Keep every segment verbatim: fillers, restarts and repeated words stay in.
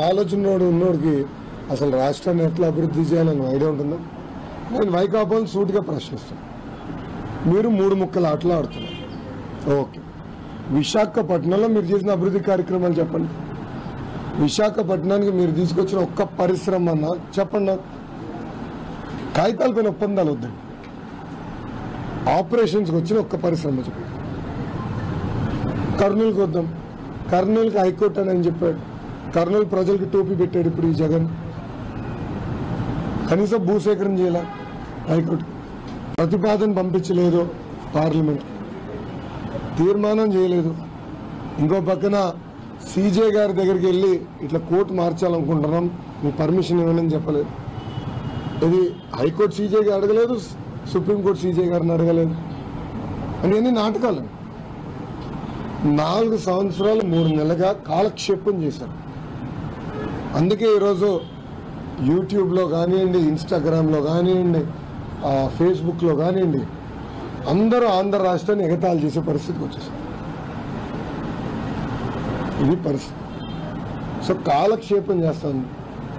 आलोचना उन्नोड़की असल राष्ट्रा अभिवृद्धि चेयन ऐडिया उठा वैकापा सूट प्रश्न मूड मुक्कल आटला ओके विशाखपट्नम अभिवृद्धि कार्यक्रम चपंडी विशाखपट्ना की परश्रम चपंड कायताल पैन ఒప్పందాలు వద్దండి ఆపరేషన్స్ వచ్చిన ఒక్క పరిశ్రమ చెప్పాడు కర్నూలుకి వద్దాం కర్నూలుకి హైకోర్టు అని చెప్పాడు కర్నూలు ప్రజలకు టోపీ పెట్టాడు ఇప్పుడు ఈ జగన్ కనీసం భూసేకరణ చేయాల హైకోర్టు ప్రతిపాదన పంపించలేదు పార్లమెంట్ తీర్మానం చేయలేదు ఇంకో పక్కన సీజే గారి దగ్గరికి వెళ్ళి ఇట్లా కోర్టు మార్చాలనుకుంటున్నాం మీ పర్మిషన్ ఇవ్వనని చెప్పలేదు ఇది హైకోర్టు సీజే గారు అడగలేదు సుప్రీంకోర్టు సీజే గారిని అడగలేదు అని అన్ని నాటకాలు నాలుగు సంవత్సరాలు మూడు నెలలుగా కాలక్షేపం చేశారు అందుకే ఈ రోజు యూట్యూబ్లో కానివ్వండి ఇన్స్టాగ్రామ్లో కానివ్వండి ఫేస్బుక్లో కానివ్వండి అందరూ ఆంధ్ర రాష్ట్రాన్ని ఎగతాళి చేసే పరిస్థితికి వచ్చేసారు ఇది పరిస్థితి సో కాలక్షేపం చేస్తాం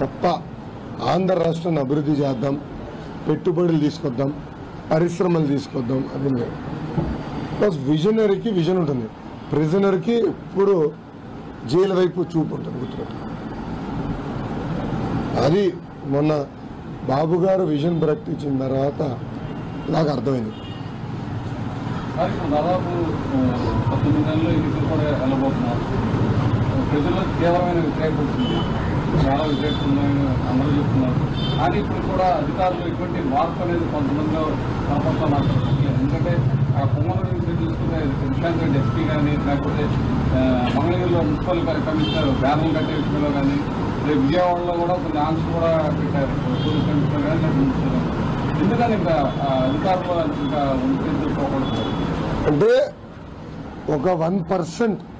తప్ప आंध्र राष्ट्र अभिवृद्धि चेद्दाम पेट्टुबडुलु परिश्रमलु तीसुकोद्दाम अदि प्लस विजनरी की विजन उंटुंदी प्रिजनर की इप्पुडु जैल वैपु चूपु उंटुंदी अदि मोन्न बाबू गारु विजन प्रकटिंचिन तर्वात नाकु अर्थमैंदी చాలా విజయకు అమలు చేస్తున్నారు కానీ ఇప్పుడు కూడా అధికారులు ఇటువంటి మార్పు అనేది కొంతమంది కనపడుతున్నారు ఎందుకంటే ఆ పొమ్మల నుంచి చూసుకునే కృష్ణాంధ్రెడ్డి ఎస్పీ కానీ లేకపోతే మంగళగిరిలో మున్సిపల్ కమిషనర్ బ్యానర్లు కట్టే విషయంలో కానీ రేపు విజయవాడలో కూడా కొన్ని ఆన్స్ కూడా పెట్టారు పోలీస్ కమిషనర్ కానీ ఎందుకని ఇంకా అధికారులు ఇంకా పోకూడదు అంటే ఒక వన్ పర్సెంట్